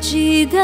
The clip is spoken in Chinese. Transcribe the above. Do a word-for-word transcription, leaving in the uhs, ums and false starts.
记得。